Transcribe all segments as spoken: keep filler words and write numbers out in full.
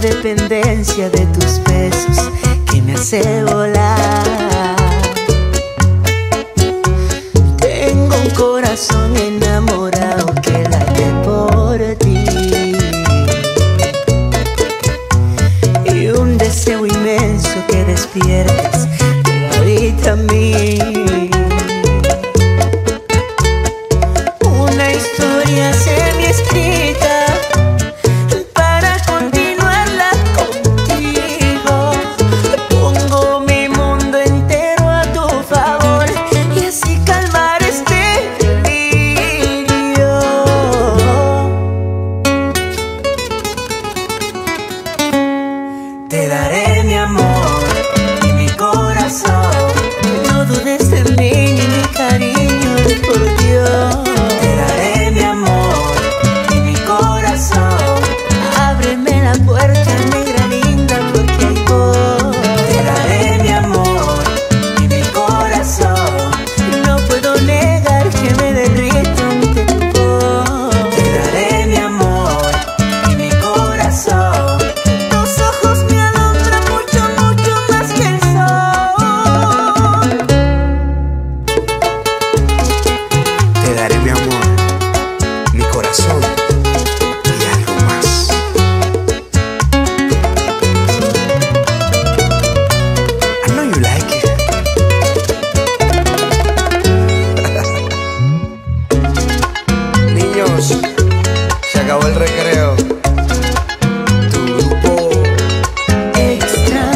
Dependencia de tus besos que me hace volar. Tengo un corazón enamorado que late por ti y un deseo inmenso que despiertas que habita en mí. Una historia semi-escrita el recreo. Tu grupo extra.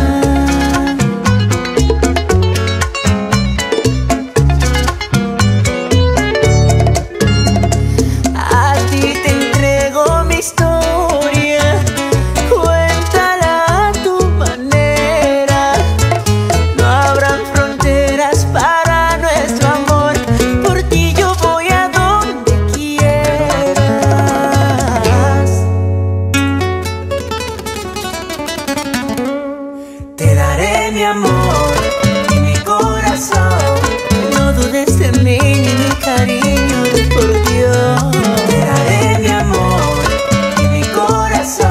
A ti te entrego mi historia, cuéntala a tu manera. No habrán fronteras para nuestro amor. Por ti yo voy a donde quiera. Te daré mi amor y mi corazón, no dudes de mí ni mi cariño, por Dios. Te daré mi amor y mi corazón,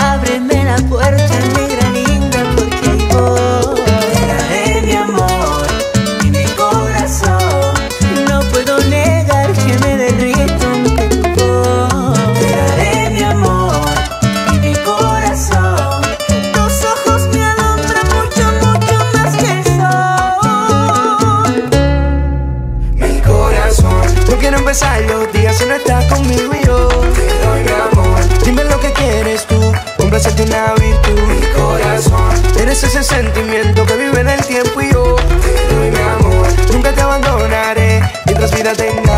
ábreme la puerta, negra linda, porque hay vos. Te daré mi amor y mi corazón, no puedo negar que me derrito ante tu voz. Te daré mi amor y mi corazón. Empezar los días si no estás conmigo y yo te doy mi amor. Dime lo que quieres tú, complacerte una virtud. Mi corazón, eres ese sentimiento que vive en el tiempo y yo te doy mi amor. Nunca te abandonaré mientras vida tenga.